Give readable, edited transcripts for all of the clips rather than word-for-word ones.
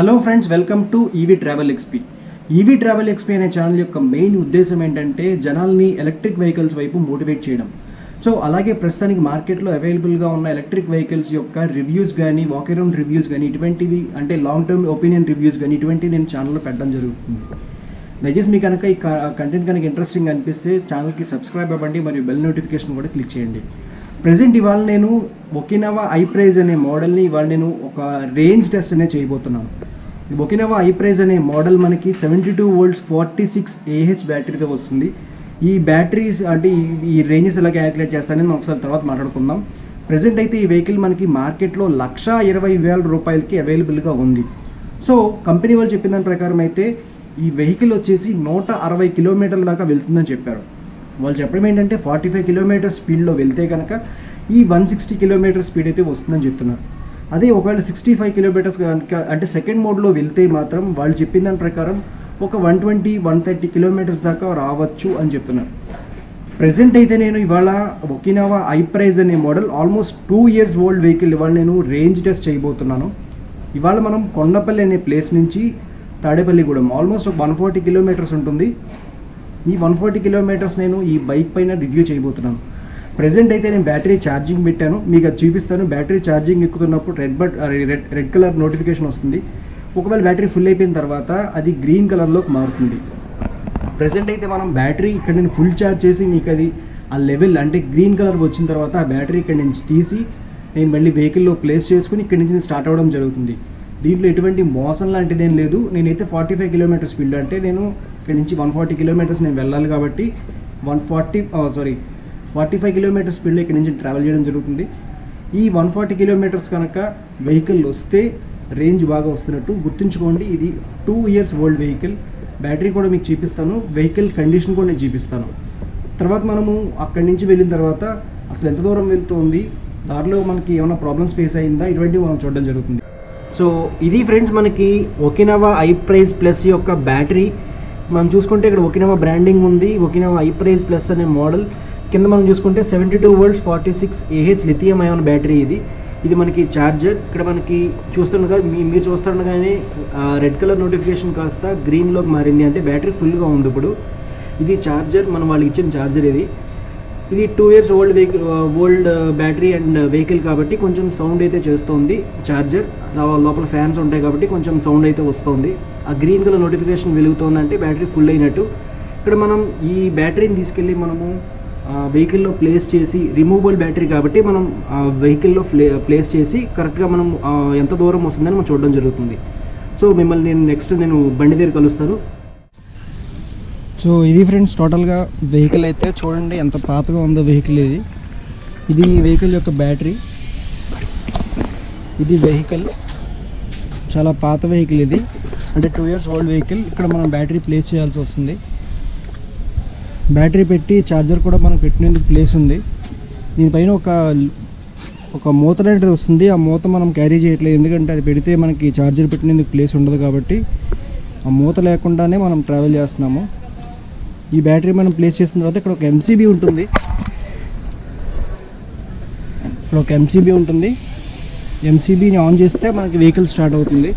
Hello friends, welcome to EV travel XP. EV travel XP అనే channel యొక్క main ఉద్దేశం ఏంటంటే జనాల్ని ఎలక్ట్రిక్ వెహికల్స్ వైపు మోటివేట్ చేయడం. సో అలాగే ప్రస్తుతానికి మార్కెట్లో అవైలబుల్గా ఉన్న ఎలక్ట్రిక్ వెహికల్స్ యొక్క రివ్యూస్ కానీ, వాక్ అరౌండ్ రివ్యూస్ కానీ, ఇటువంటివి అంటే లాంగ్ టర్మ్ ఒపీనియన్ రివ్యూస్ కానీ ఇటువంటివి నేను ఛానల్లో పెట్టడం జరుగుతుంది. దయచేసి మీకు కనుక ఈ కంటెంట్ కనుక ఇంట్రెస్టింగ్ అనిపిస్తే ఛానల్కి సబ్స్క్రైబ్ అవ్వండి, మరియు బెల్ నోటిఫికేషన్ కూడా క్లిక్ చేయండి. ప్రజెంట్ ఇవాళ నేను ఒకినావా ఐప్రైజ్ అనే మోడల్ని ఇవాళ నేను ఒక రేంజ్ టెస్ట్ అనేది చేయబోతున్నాను. ఒకినావా ఐప్రైజ్ అనే మోడల్ మనకి 72 volts 46Ah బ్యాటరీతో వస్తుంది. ఈ బ్యాటరీస్ అంటే ఈ రేంజెస్ ఎలా క్యాలిక్యులేట్ చేస్తానని మనం ఒకసారి తర్వాత మాట్లాడుకుందాం. ప్రజెంట్ అయితే ఈ వెహికల్ మనకి మార్కెట్లో 1,20,000 రూపాయలకి అవైలబుల్గా ఉంది. సో కంపెనీ వాళ్ళు చెప్పిన దాని ప్రకారం అయితే ఈ వెహికల్ వచ్చేసి 160 కిలోమీటర్ల దాకా వెళ్తుందని చెప్పారు. వాళ్ళు చెప్పడం ఏంటంటే 45 కిలోమీటర్ స్పీడ్లో వెళ్తే కనుక ఈ 160 కిలోమీటర్ స్పీడ్ అయితే వస్తుందని చెప్తున్నారు. అదే ఒకవేళ 65 కిలోమీటర్స్ కనుక అంటే సెకండ్ మోడ్లో వెళ్తే మాత్రం వాళ్ళు చెప్పిన దాని ప్రకారం ఒక 120-130 కిలోమీటర్స్ దాకా రావచ్చు అని చెప్తున్నారు. ప్రజెంట్ అయితే నేను ఇవాళ ఒకినావా ఐప్రైజ్ అనే model almost 2 years old vehicle ఇవాళ నేను రేంజ్ టెస్ట్ చేయబోతున్నాను. ఇవాళ మనం కొండపల్లి అనే ప్లేస్ నుంచి తాడేపల్లిగూడెం ఆల్మోస్ట్ 140 కిలోమీటర్స్ ఉంటుంది. ఈ 140 కిలోమీటర్స్ నేను ఈ బైక్ పైన రివ్యూ చేయబోతున్నాను. ప్రజెంట్ అయితే నేను బ్యాటరీ ఛార్జింగ్ పెట్టాను, మీకు అది చూపిస్తాను. బ్యాటరీ ఛార్జింగ్ ఎక్కుతున్నప్పుడు రెడ్ కలర్ నోటిఫికేషన్ వస్తుంది. ఒకవేళ బ్యాటరీ ఫుల్ అయిపోయిన తర్వాత అది గ్రీన్ కలర్లోకి మారుతుంది. ప్రజెంట్ అయితే మనం బ్యాటరీ ఇక్కడ నేను ఫుల్ ఛార్జ్ చేసి మీకు అది ఆ లెవెల్ అంటే గ్రీన్ కలర్ వచ్చిన తర్వాత ఆ బ్యాటరీ ఇక్కడ నుంచి తీసి నేను మళ్ళీ వెహికల్లో ప్లేస్ చేసుకుని ఇక్కడ నుంచి నేను స్టార్ట్ అవ్వడం జరుగుతుంది. దీంట్లో ఎటువంటి మోసం లాంటిదేం లేదు. నేనైతే 45 కిలోమీటర్ స్పీడ్ అంటే నేను ఇక్కడ నుంచి 140 కిలోమీటర్స్ నేను వెళ్ళాలి కాబట్టి 45 కిలోమీటర్ స్పీడ్లో ఇక్కడ నుంచి ట్రావెల్ చేయడం జరుగుతుంది. ఈ 140 కిలోమీటర్స్ కనుక వెహికల్ వస్తే రేంజ్ బాగా వస్తున్నట్టు గుర్తుంచుకోండి. ఇది 2 years ఓల్డ్ వెహికల్. బ్యాటరీ కూడా మీకు చూపిస్తాను, వెహికల్ కండిషన్ కూడా నేను చూపిస్తాను. తర్వాత మనము అక్కడి నుంచి వెళ్ళిన తర్వాత అసలు ఎంత దూరం వెళ్తుంది, దారిలో మనకి ఏమైనా ప్రాబ్లమ్స్ ఫేస్ అయిందా, ఇటువంటివి మనం చూడడం జరుగుతుంది. సో ఇది ఫ్రెండ్స్ మనకి ఒకినావా ఐప్రైజ్ ప్లస్ యొక్క బ్యాటరీ. మనం చూసుకుంటే ఇక్కడ ఒకినావా బ్రాండింగ్ ఉంది. ఒకినావా ఐప్రైజ్ ప్లస్ అనే మోడల్ కింద మనం చూసుకుంటే 72 volts 46Ah lithium ion battery. ఇది మనకి ఛార్జర్. ఇక్కడ మనకి చూస్తుండగా మీరు చూస్తుండగానే రెడ్ కలర్ నోటిఫికేషన్ కాస్త గ్రీన్లోకి మారింది, అంటే బ్యాటరీ ఫుల్గా ఉంది. ఇప్పుడు ఇది ఛార్జర్, మనం వాళ్ళకి ఇచ్చిన ఛార్జర్. ఇది 2 years old vehicle, old battery and vehicle కాబట్టి కొంచెం సౌండ్ అయితే చేస్తుంది. ఛార్జర్ లోపల ఫ్యాన్స్ ఉంటాయి కాబట్టి కొంచెం సౌండ్ అయితే వస్తుంది. ఆ గ్రీన్ కలర్ నోటిఫికేషన్ వెలుగుతుందంటే బ్యాటరీ ఫుల్ అయినట్టు. ఇక్కడ మనం ఈ బ్యాటరీని తీసుకెళ్ళి మనము వెహికల్లో ప్లేస్ చేసి, రిమూవబుల్ బ్యాటరీ కాబట్టి మనం వెహికల్లో ప్లేస్ చేసి కరెక్ట్గా మనం ఎంత దూరం వస్తుందని మనం చూడడం జరుగుతుంది. సో మిమ్మల్ని నేను నెక్స్ట్ బండి దగ్గర కలుస్తాను. సో ఇది ఫ్రెండ్స్ టోటల్గా వెహికల్ అయితే చూడండి ఎంత పాతగా ఉందో వెహికల్. ఇది వెహికల్ యొక్క బ్యాటరీ. ఇది వెహికల్ చాలా పాత వెహికల్, ఇది అంటే 2 years ఓల్డ్ వెహికల్. ఇక్కడ మనం బ్యాటరీ ప్లేస్ చేయాల్సి వస్తుంది. బ్యాటరీ పెట్టి ఛార్జర్ కూడా మనం పెట్టినందుకు ప్లేస్ ఉంది. దీనిపైన ఒక మూత లాంటిది వస్తుంది. ఆ మూత మనం క్యారీ చేయట్లేదు, ఎందుకంటే అది పెడితే మనకి ఛార్జర్ పెట్టినందుకు ప్లేస్ ఉండదు కాబట్టి ఆ మూత లేకుండానే మనం ట్రావెల్ చేస్తున్నాము. ఈ బ్యాటరీ మనం ప్లేస్ చేసిన తర్వాత ఇక్కడ ఒక ఎంసీబీ ఉంటుంది. ఎంసీబీని ఆన్ చేస్తే మనకి వెహికల్ స్టార్ట్ అవుతుంది.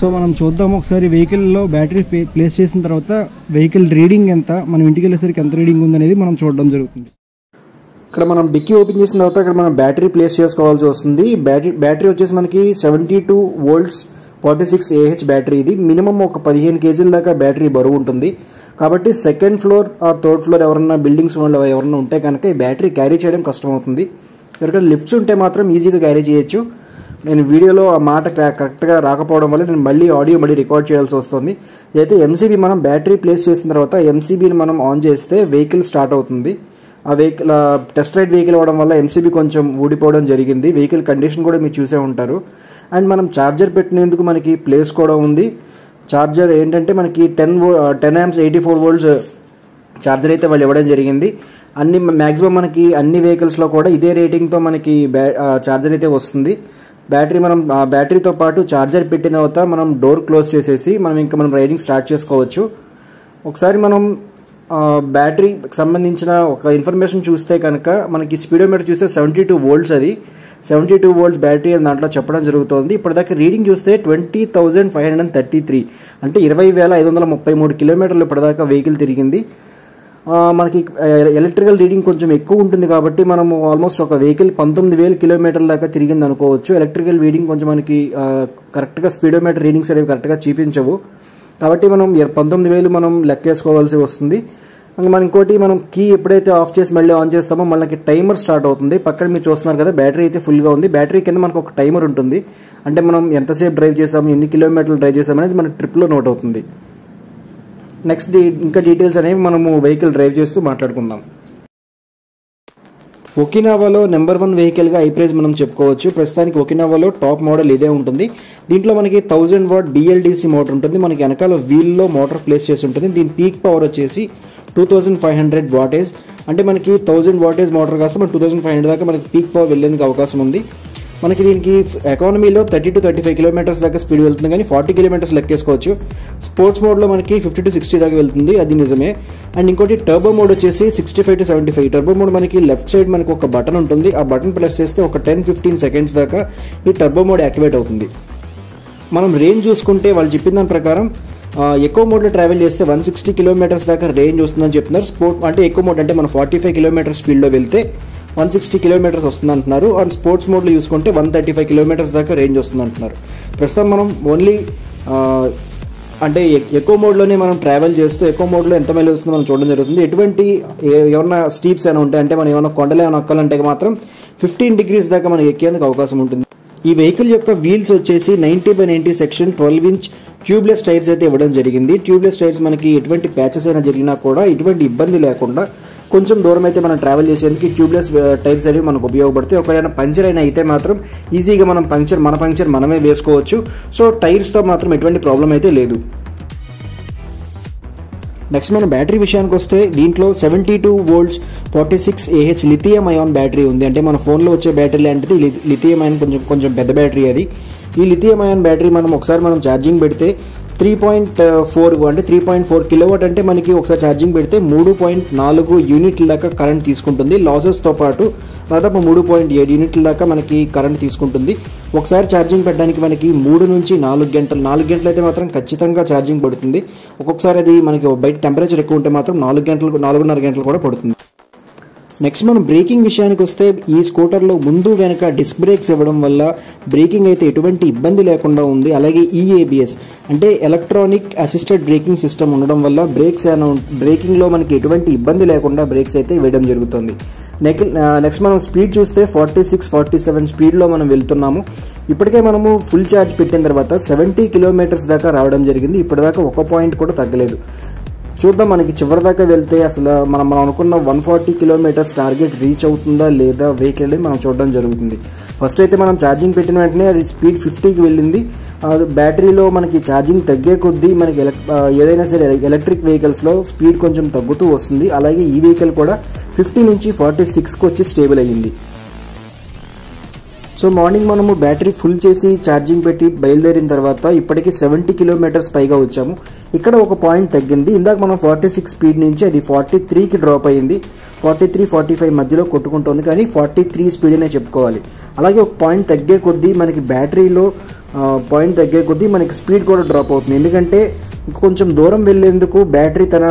సో మనం చూద్దాం ఒకసారి వెహికల్లో బ్యాటరీ ప్లేస్ చేసిన తర్వాత వెహికల్ రీడింగ్ ఎంత, మనం ఇంటికి వెళ్ళేసరికి ఎంత రీడింగ్ ఉందనేది మనం చూడడం జరుగుతుంది. ఇక్కడ మనం డిక్కీ ఓపెన్ చేసిన తర్వాత ఇక్కడ మనం బ్యాటరీ ప్లేస్ చేసుకోవాల్సి వస్తుంది. బ్యాటరీ వచ్చేసి మనకి 72 volts 46Ah బ్యాటరీ. ఇది మినిమం ఒక 15 kg దాకా బ్యాటరీ బరువు ఉంటుంది కాబట్టి second floor or third floor ఎవరన్నా బిల్డింగ్స్ వాళ్ళు ఎవరన్నా ఉంటే కనుక ఈ బ్యాటరీ క్యారీ చేయడం కష్టమవుతుంది. ఎవరికైనా లిఫ్ట్స్ ఉంటే మాత్రం ఈజీగా క్యారీ చేయొచ్చు. నేను వీడియోలో ఆ మాట కరెక్ట్గా రాకపోవడం వల్ల నేను మళ్ళీ ఆడియో రికార్డ్ చేయాల్సి వస్తుంది. అయితే ఎంసీబీ మనం బ్యాటరీ ప్లేస్ చేసిన తర్వాత ఎంసీబీని మనం ఆన్ చేస్తే వెహికల్ స్టార్ట్ అవుతుంది. ఆ వెహికల్ టెస్ట్ రైడ్ వెహికల్ అవ్వడం వల్ల ఎంసీబీ కొంచెం ఊడిపోవడం జరిగింది. వెహికల్ కండిషన్ కూడా మీరు చూసే ఉంటారు. అండ్ మనం ఛార్జర్ పెట్టినందుకు మనకి ప్లేస్ కూడా ఉంది. ఛార్జర్ ఏంటంటే మనకి 10 amps 84 volts ఛార్జర్ అయితే వాళ్ళు ఇవ్వడం జరిగింది. అన్ని మ్యాక్సిమం మనకి అన్ని వెహికల్స్లో కూడా ఇదే రేటింగ్తో మనకి ఛార్జర్ అయితే వస్తుంది. బ్యాటరీ మనం బ్యాటరీతో పాటు ఛార్జర్ పెట్టిన తర్వాత మనం డోర్ క్లోజ్ చేసేసి మనం రైడింగ్ స్టార్ట్ చేసుకోవచ్చు. ఒకసారి మనం బ్యాటరీకి సంబంధించిన ఒక ఇన్ఫర్మేషన్ చూస్తే కనుక మనకి స్పీడోమీటర్ చూస్తే 72 volts, అది 72 वोल्ट्स बैटरी అని దాంట్లో చెప్పడం జరుగుతోంది। ఇప్పటిదాకా రీడింగ్ చూస్తే 20,533 అంటే 20,533 కిలోమీటర్లు ఇప్పటిదాకా వెహికల్ తిరిగింది। మనకి ఎలక్ట్రికల్ రీడింగ్ కొంచెం ఎక్కువ ఉంటుంది కాబట్టి మనం ఆల్మోస్ట్ ఒక వెహికల్ 19,000 కిలోమీటర్ల దాకా తిరిగింది అనుకోవచ్చు। ఎలక్ట్రికల్ రీడింగ్ కొంచెం మనకి కరెక్ట్గా స్పీడోమీటర్ రీడింగ్స్ అనేవి కరెక్ట్గా చూపించవు కాబట్టి మనం 19,000 మనం లెక్కేసుకోవాల్సి వస్తుంది। మనం ఇంకోటి మనం కీ ఎప్పుడైతే ఆఫ్ చేసి మళ్ళీ ఆన్ చేస్తామో మనకి టైమర్ స్టార్ట్ అవుతుంది। పక్కన మీరు చూస్తున్నారు కదా బ్యాటరీ అయితే ఫుల్గా ఉంది। బ్యాటరీ కింద మనకు ఒక టైమర్ ఉంటుంది, అంటే మనం ఎంతసేపు డ్రైవ్ చేసాము, ఎన్ని కిలోమీటర్లు డ్రైవ్ చేసాము అనేది మన ట్రిప్లో నోట్ అవుతుంది। నెక్స్ట్ ఇంకా డీటెయిల్స్ అనేవి మనము వెహికల్ డ్రైవ్ చేస్తూ మాట్లాడుకుందాం। ఒకినావాలో నెంబర్ 1 వెహికల్గా ఐప్రైజ్ మనం చెప్పుకోవచ్చు। ప్రస్తుతానికి ఒకినావాలో టాప్ మోడల్ ఇదే ఉంటుంది। దీంట్లో మనకి 1000 వాట్ BLDC మోటార్ ఉంటుంది, మనకి వెనకాల వీల్లో మోటార్ ప్లేస్ చేసి ఉంటుంది। దీని పీక్ పవర్ వచ్చేసి 2500 వాటేజ్, అంటే మనకి 1000 వాటేజ్ మోటార్ కాస్త మనకి 2500 దాకా మనకి పీక్ పవర్ వెళ్ళేందుకు అవకాశం ఉంది। మనకి దీనికి ఎకానమీలో 30 to 35 కిలోమీటర్స్ దాకా స్పీడ్ వెళ్తుంది, కానీ 40 కిలోమీటర్స్ లెక్కేసుకోవచ్చు। స్పోర్ట్స్ మోడ్లో మనకి 50 to 60 దాకా వెళ్తుంది, అది నిజమే। అండ్ ఇంకోటి టర్బో మోడ్ వచ్చేసి 65 to 75। టర్బో మోడ్ మనకి లెఫ్ట్ సైడ్ మనకి ఒక బటన్ ఉంటుంది, ఆ బటన్ ప్రెస్ చేస్తే ఒక 10-15 సెకండ్స్ దాకా ఈ టర్బో మోడ్ యాక్టివేట్ అవుతుంది। మనం రేంజ్ చూసుకుంటే వాళ్ళు చెప్పిన దాని ప్రకారం ఎక్కువ మోడ్లో ట్రావెల్ చేస్తే 160 కిలోమీటర్స్ దాకా రేంజ్ వస్తుందని చెప్తున్నారు। స్పోర్ట్ అంటే ఎక్కువ మోడ్ అంటే మనం 45 కిలోమీటర్స్ స్పీడ్లో వెళ్తే 160 కిలోమీటర్స్ వస్తుంది అంటున్నారు। అండ్ స్పోర్ట్స్ మోడ్లో చూసుకుంటే 135 కిలోమీటర్స్ దాకా రేంజ్ వస్తుంది అంటున్నారు। ప్రస్తుతం మనం ఓన్లీ అంటే ఎక్కువ మోడ్లోనే మనం ట్రావెల్ చేస్తూ ఎక్కువ మోడ్లో ఎంత మైలేజ్ వస్తుందో మనం చూడడం జరుగుతుంది। ఎటువంటి ఏమైనా స్టీప్స్ ఏమైనా ఉంటాయి అంటే మనం ఏమైనా కొండలు ఏమైనా ఎక్కాలంటే మాత్రం 15 degrees దాకా మనకి ఎక్కేందుకు అవకాశం ఉంటుంది। ఈ వెహికల్ యొక్క వీల్స్ వచ్చేసి 90/90 సెక్షన్ 12-inch ట్యూబ్లెస్ టైర్స్ అయితే ఇవ్వడం జరిగింది। ట్యూబ్లెస్ టైర్స్ మనకి ఎటువంటి ప్యాచెస్ అయినా జరిగినా కూడా ఎటువంటి ఇబ్బంది లేకుండా కొంచెం దూరం అయితే మనం ట్రావెల్ చేసేందుకు ట్యూబ్లెస్ టైర్స్ అనేవి మనకు ఉపయోగపడతాయి। ఒకవేళ పంచర్ అయినా అయితే మాత్రం ఈజీగా మనం పంచర్ మనమే వేసుకోవచ్చు। సో టైర్స్తో మాత్రం ఎటువంటి ప్రాబ్లం అయితే లేదు। నెక్స్ట్ మన బ్యాటరీ విషయానికి వస్తే దీంట్లో 72 volts 46Ah lithium ion battery ఉంది, అంటే మన ఫోన్లో వచ్చే బ్యాటరీ లాంటిది లిథియం అయాన్, కొంచెం పెద్ద బ్యాటరీ అది। ఈ లిథియం అయాన్ బ్యాటరీ ఒకసారి మనం ఛార్జింగ్ పెడితే 3.4 కిలోవాట్, అంటే మనకి ఒకసారి ఛార్జింగ్ పెడితే 3.4 యూనిట్ల దాకా కరెంట్ తీసుకుంటుంది। లాసెస్తో పాటు దాదాపు 3.7 యూనిట్ల దాకా మనకి కరెంట్ తీసుకుంటుంది। ఒకసారి ఛార్జింగ్ పెట్టడానికి మనకి 3 నుంచి 4 గంటలు అయితే మాత్రం ఖచ్చితంగా ఛార్జింగ్ పడుతుంది। ఒక్కొక్కసారి అది మనకి బయట టెంపరేచర్ ఎక్కువ ఉంటే మాత్రం 4 గంటలు 4.5 గంటలు కూడా పడుతుంది। నెక్స్ట్ మనం బ్రేకింగ్ విషయానికి వస్తే ఈ స్కూటర్లో ముందు వెనక డిస్క్ బ్రేక్స్ ఇవ్వడం వల్ల బ్రేకింగ్ అయితే ఎటువంటి ఇబ్బంది లేకుండా ఉంది। అలాగే EABS అంటే ఎలక్ట్రానిక్ అసిస్టెడ్ బ్రేకింగ్ సిస్టమ్ ఉండడం వల్ల బ్రేకింగ్లో మనకి ఎటువంటి ఇబ్బంది లేకుండా బ్రేక్స్ అయితే వేయడం జరుగుతుంది। నెక్స్ట్ మనం స్పీడ్ చూస్తే 46-47 స్పీడ్లో మనం వెళ్తున్నాము। ఇప్పటికే మనము ఫుల్ ఛార్జ్ పెట్టిన తర్వాత 70 కిలోమీటర్స్ దాకా రావడం జరిగింది, ఇప్పటిదాకా 1 పాయింట్ కూడా తగ్గలేదు। చూద్దాం మనకి చివరి దాకా వెళ్తే అసలు మనం అనుకున్న 140 కిలోమీటర్స్ టార్గెట్ రీచ్ అవుతుందా లేదా వెహికల్ మనం చూడడం జరుగుతుంది। ఫస్ట్ అయితే మనం ఛార్జింగ్ పెట్టిన వెంటనే అది స్పీడ్ 50కి వెళ్ళింది। బ్యాటరీలో మనకి ఛార్జింగ్ తగ్గే కొద్దీ మనకి ఏదైనా సరే ఎలక్ట్రిక్ వెహికల్స్లో స్పీడ్ కొంచెం తగ్గుతూ వస్తుంది। అలాగే ఈ వెహికల్ కూడా 50 నుంచి 46కి వచ్చి స్టేబుల్ అయ్యింది। సో మార్నింగ్ మనము బ్యాటరీ ఫుల్ చేసి ఛార్జింగ్ పెట్టి బయలుదేరిన తర్వాత ఇప్పటికీ 70 కిలోమీటర్స్ పైగా వచ్చాము। ఇక్కడ ఒక పాయింట్ తగ్గింది, ఇందాక మనం 46 స్పీడ్ నుంచి అది 43కి డ్రాప్ అయ్యింది। 43-45 మధ్యలో కొట్టుకుంటుంది, కానీ 43 స్పీడ్ అనే చెప్పుకోవాలి। అలాగే ఒక పాయింట్ తగ్గే కొద్దీ మనకి బ్యాటరీలో పాయింట్ తగ్గే కొద్దీ మనకి స్పీడ్ కూడా డ్రాప్ అవుతుంది, ఎందుకంటే కొంచెం దూరం వెళ్ళేందుకు బ్యాటరీ తన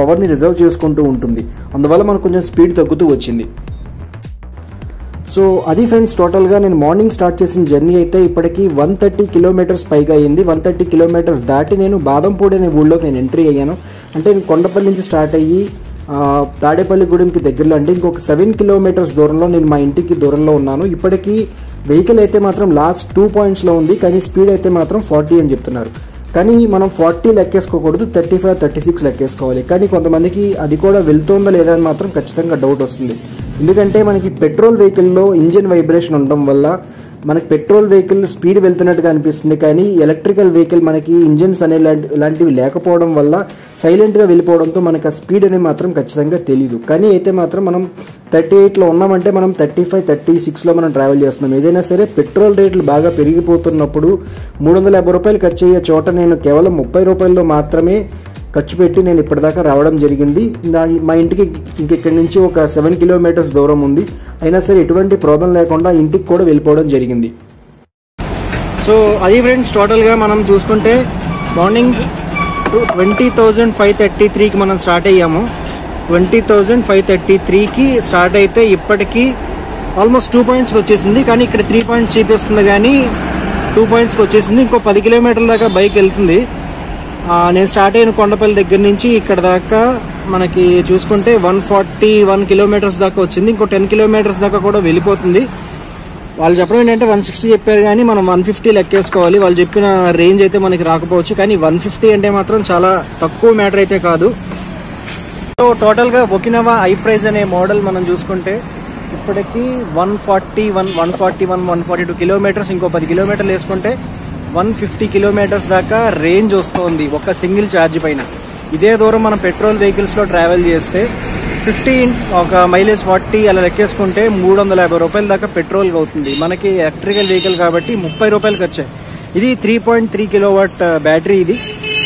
పవర్ని రిజర్వ్ చేసుకుంటూ ఉంటుంది, అందువల్ల మనకు కొంచెం స్పీడ్ తగ్గుతూ వచ్చింది। సో అది ఫ్రెండ్స్ టోటల్గా నేను మార్నింగ్ స్టార్ట్ చేసిన జర్నీ అయితే ఇప్పటికీ 130 కిలోమీటర్స్ పైగా అయ్యింది। 130 కిలోమీటర్స్ దాటి నేను బాదంపూడి అనే ఊళ్ళోకి నేను ఎంట్రీ అయ్యాను, అంటే నేను కొండపల్లి నుంచి స్టార్ట్ అయ్యి తాడేపల్లిగూడెంకి దగ్గరలో అంటే ఇంకొక 7 కిలోమీటర్స్ దూరంలో నేను మా ఇంటికి దూరంలో ఉన్నాను। ఇప్పటికీ వెహికల్ అయితే మాత్రం లాస్ట్ 2 pointsలో ఉంది, కానీ స్పీడ్ అయితే మాత్రం 40 అని చెప్తున్నారు, కానీ మనం 40 లెక్కేసుకోకూడదు, 35-36 లెక్కేసుకోవాలి। కానీ కొంతమందికి అది కూడా వెళ్తుందా లేదా అని మాత్రం ఖచ్చితంగా డౌట్ వస్తుంది, ఎందుకంటే మనకి పెట్రోల్ వెహికల్లో ఇంజిన్ వైబ్రేషన్ ఉండడం వల్ల మనకి పెట్రోల్ వెహికల్ స్పీడ్ వెళ్తున్నట్టుగా అనిపిస్తుంది, కానీ ఎలక్ట్రికల్ వెహికల్ మనకి ఇంజిన్స్ అనే ఇలాంటివి లేకపోవడం వల్ల సైలెంట్గా వెళ్ళిపోవడంతో మనకు ఆ స్పీడ్ అనేది మాత్రం ఖచ్చితంగా తెలీదు। కానీ అయితే మాత్రం మనం 38లో ఉన్నామంటే మనం 35-36లో మనం ట్రావెల్ చేస్తున్నాం। ఏదైనా సరే పెట్రోల్ రేట్లు బాగా పెరిగిపోతున్నప్పుడు 350 రూపాయలు ఖర్చు అయ్యే చోట నేను కేవలం 30 రూపాయల్లో మాత్రమే ఖర్చు పెట్టి నేను ఇప్పటిదాకా రావడం జరిగింది. మా ఇంటికి ఇంకెక్కడి నుంచి ఒక 7 కిలోమీటర్స్ దూరం ఉంది. అయినా సరే ఎటువంటి ప్రాబ్లం లేకుండా ఇంటికి కూడా వెళ్ళిపోవడం జరిగింది. సో అది ఫ్రెండ్స్, టోటల్గా మనం చూసుకుంటే మార్నింగ్ 20,533కి మనం స్టార్ట్ అయ్యాము. 20,533కి స్టార్ట్ అయితే ఇప్పటికీ ఆల్మోస్ట్ 2 పాయింట్స్కి వచ్చేసింది. కానీ ఇక్కడ 3 పాయింట్స్ చూపిస్తుంది, కానీ 2 పాయింట్స్కి వచ్చేసింది. ఇంకో 10 కిలోమీటర్ల దాకా బైక్ వెళ్తుంది. నేను స్టార్ట్ అయిన కొండపల్లి దగ్గర నుంచి ఇక్కడ దాకా మనకి చూసుకుంటే 141 కిలోమీటర్స్ దాకా వచ్చింది. ఇంకో 10 కిలోమీటర్స్ దాకా కూడా వెళ్ళిపోతుంది. వాళ్ళు చెప్పడం ఏంటంటే 160 చెప్పారు, కానీ మనం 150 లెక్కేసుకోవాలి. వాళ్ళు చెప్పిన రేంజ్ అయితే మనకి రాకపోవచ్చు, కానీ 150 అంటే మాత్రం చాలా తక్కువ మ్యాటర్ అయితే కాదు. సో టోటల్గా ఒకినవా ఐప్రైజ్ అనే మోడల్ మనం చూసుకుంటే ఇప్పటికీ 141, 142 కిలోమీటర్స్, ఇంకో 10 కిలోమీటర్లు వేసుకుంటే 150 కిలోమీటర్స్ దాకా రేంజ్ వస్తుంది ఒక సింగిల్ ఛార్జ్ పైన. ఇదే దూరం మనం పెట్రోల్ వెహికల్స్లో ట్రావెల్ చేస్తే 50 మైలేజ్ 40 అలా లెక్కేసుకుంటే 350 రూపాయల దాకా పెట్రోల్ అవుతుంది. మనకి ఎలక్ట్రికల్ వెహికల్ కాబట్టి 30 రూపాయలు ఖర్చు. ఇది 3.3 కిలోవాట్ బ్యాటరీ. ఇది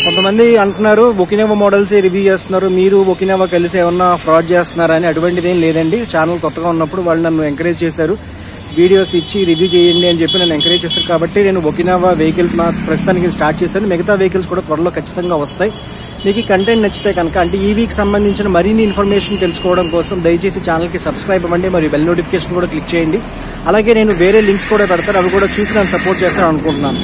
కొంతమంది అంటున్నారు ఒకినవ మోడల్స్ రివ్యూ చేస్తున్నారు, మీరు ఒకినవ కలిసి ఏమన్నా ఫ్రాడ్ చేస్తున్నారని. అటువంటిది ఏం లేదండి. ఛానల్ కొత్తగా ఉన్నప్పుడు వాళ్ళు నన్ను ఎంకరేజ్ చేశారు, వీడియోస్ ఇచ్చి రివ్యూ చేయండి అని చెప్పి నన్ను ఎంకరేజ్ చేస్తారు. కాబట్టి నేను ఒకినవ వెహికల్స్ మా ప్రస్తుతానికి స్టార్ట్ చేశాను. మిగతా వెహికల్స్ కూడా త్వరలో ఖచ్చితంగా వస్తాయి. మీకు ఈ కంటెంట్ నచ్చితే కనుక, అంటే ఈవీకి సంబంధించిన మరిన్ని ఇన్ఫర్మేషన్ తెలుసుకోవడం కోసం దయచేసి ఛానల్కి సబ్స్క్రైబ్ అవ్వండి, మరియు బెల్ నోటిఫికేషన్ కూడా క్లిక్ చేయండి. అలాగే నేను వేరే లింక్స్ కూడా పెడతాను, అవి కూడా చూసి నన్ను సపోర్ట్ చేస్తాను అనుకుంటున్నాను.